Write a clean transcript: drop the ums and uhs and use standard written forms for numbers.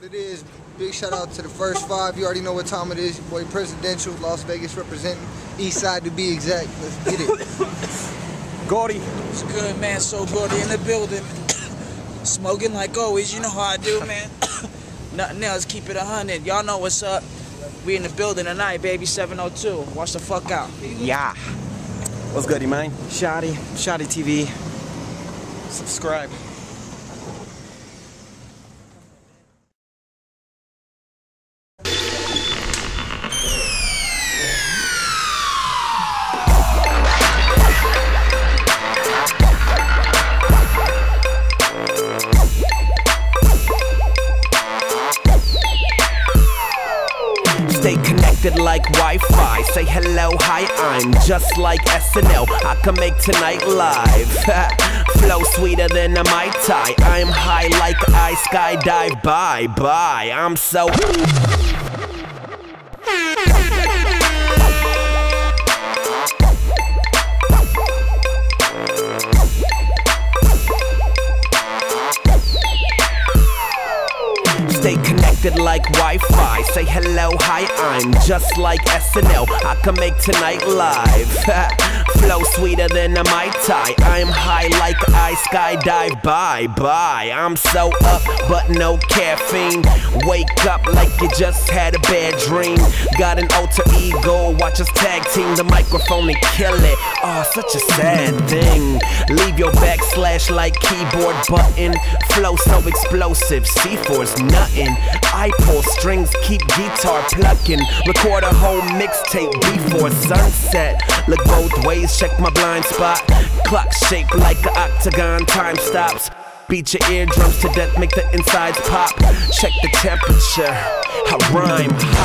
What it is, big shout out to the first five. You already know what time it is. Your boy Presidential, Las Vegas representing, East Side to be exact. Let's get it. Gordy. It's good, man. So Gordy in the building. Smoking like always. You know how I do, man. Nothing else. Keep it 100. Y'all know what's up. We in the building tonight, baby. 702. Watch the fuck out. Yeah. What's good, man? Shoddy. Shoddy TV. Subscribe. Stay connected like Wi-Fi. Say hello, hi, I'm just like SNL. I can make tonight live. Flow sweeter than a Mai Tai. I'm high like I skydive. Bye, bye. I'm so... Stay connected like Wi-Fi. Say hello, hi, I'm just like SNL. I can make tonight live. Flow sweeter than a Mai Tai. I'm high like I skydive. Bye, bye. I'm so up, but no caffeine. Wake up like you just had a bad dream. Got an alter ego. Watch us tag team the microphone and kill it. Oh, such a sad thing. Leave your backslash like keyboard button. Flow so explosive. C4's nothing. I pull strings, keep guitar plucking. Record a whole mixtape before sunset. Look both ways, check my blind spot. Clock shaped like an octagon, time stops. Beat your eardrums to death, make the insides pop. Check the temperature, I rhyme.